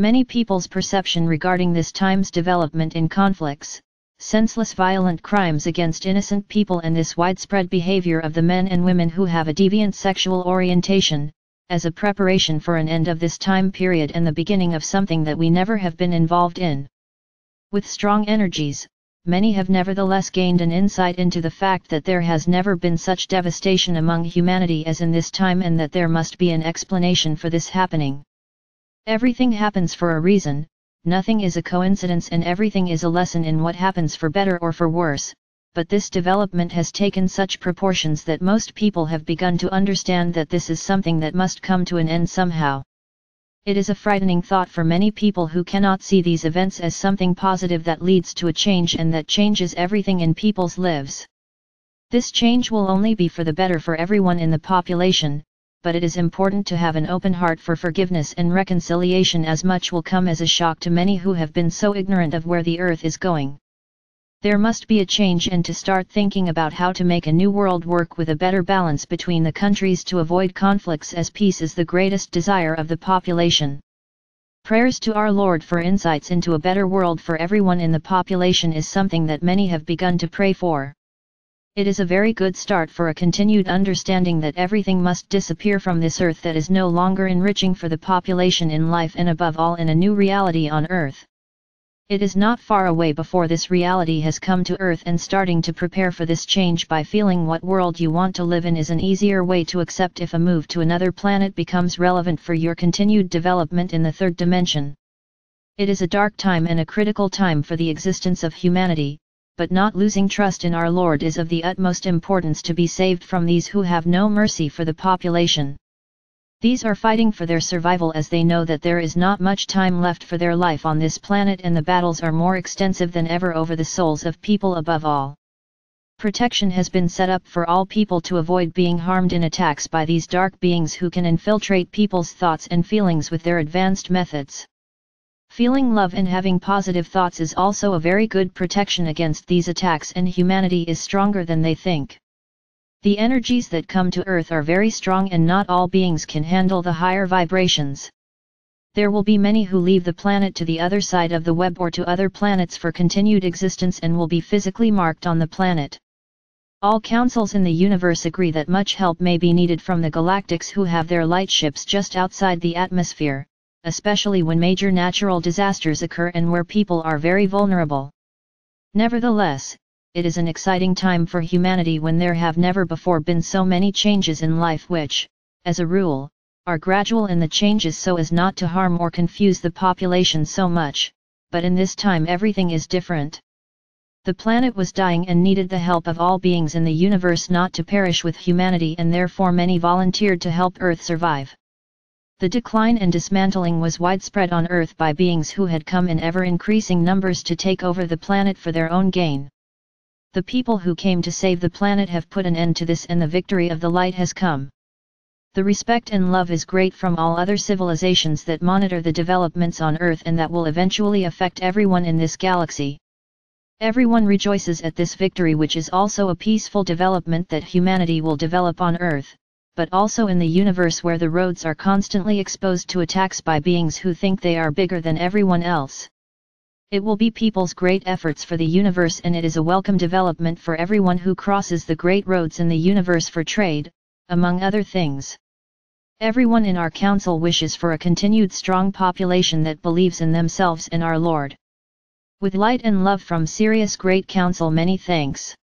Many people's perception regarding this time's development in conflicts, senseless violent crimes against innocent people, and this widespread behavior of the men and women who have a deviant sexual orientation, as a preparation for an end of this time period and the beginning of something that we never have been involved in. With strong energies, many have nevertheless gained an insight into the fact that there has never been such devastation among humanity as in this time, and that there must be an explanation for this happening. Everything happens for a reason. Nothing is a coincidence, and everything is a lesson in what happens for better or for worse, but this development has taken such proportions that most people have begun to understand that this is something that must come to an end somehow. It is a frightening thought for many people who cannot see these events as something positive that leads to a change and that changes everything in people's lives. This change will only be for the better for everyone in the population, but it is important to have an open heart for forgiveness and reconciliation, as much will come as a shock to many who have been so ignorant of where the earth is going. There must be a change, and to start thinking about how to make a new world work with a better balance between the countries to avoid conflicts, as peace is the greatest desire of the population. Prayers to our Lord for insights into a better world for everyone in the population is something that many have begun to pray for. It is a very good start for a continued understanding that everything must disappear from this earth that is no longer enriching for the population in life, and above all in a new reality on earth. It is not far away before this reality has come to earth, and starting to prepare for this change by feeling what world you want to live in is an easier way to accept if a move to another planet becomes relevant for your continued development in the third dimension. It is a dark time and a critical time for the existence of humanity, but not losing trust in our Lord is of the utmost importance to be saved from these who have no mercy for the population. These are fighting for their survival, as they know that there is not much time left for their life on this planet, and the battles are more extensive than ever over the souls of people above all. Protection has been set up for all people to avoid being harmed in attacks by these dark beings who can infiltrate people's thoughts and feelings with their advanced methods. Feeling love and having positive thoughts is also a very good protection against these attacks, and humanity is stronger than they think. The energies that come to earth are very strong, and not all beings can handle the higher vibrations. There will be many who leave the planet to the other side of the web or to other planets for continued existence, and will be physically marked on the planet. All councils in the universe agree that much help may be needed from the galactics who have their lightships just outside the atmosphere, especially when major natural disasters occur and where people are very vulnerable. Nevertheless, it is an exciting time for humanity, when there have never before been so many changes in life which, as a rule, are gradual in the changes so as not to harm or confuse the population so much, but in this time everything is different. The planet was dying and needed the help of all beings in the universe not to perish with humanity, and therefore many volunteered to help Earth survive. The decline and dismantling was widespread on Earth by beings who had come in ever-increasing numbers to take over the planet for their own gain. The people who came to save the planet have put an end to this, and the victory of the light has come. The respect and love is great from all other civilizations that monitor the developments on Earth, and that will eventually affect everyone in this galaxy. Everyone rejoices at this victory, which is also a peaceful development that humanity will develop on Earth, but also in the universe, where the roads are constantly exposed to attacks by beings who think they are bigger than everyone else. It will be people's great efforts for the universe, and it is a welcome development for everyone who crosses the great roads in the universe for trade, among other things. Everyone in our council wishes for a continued strong population that believes in themselves and our Lord. With light and love from Sirius Great Council, many thanks.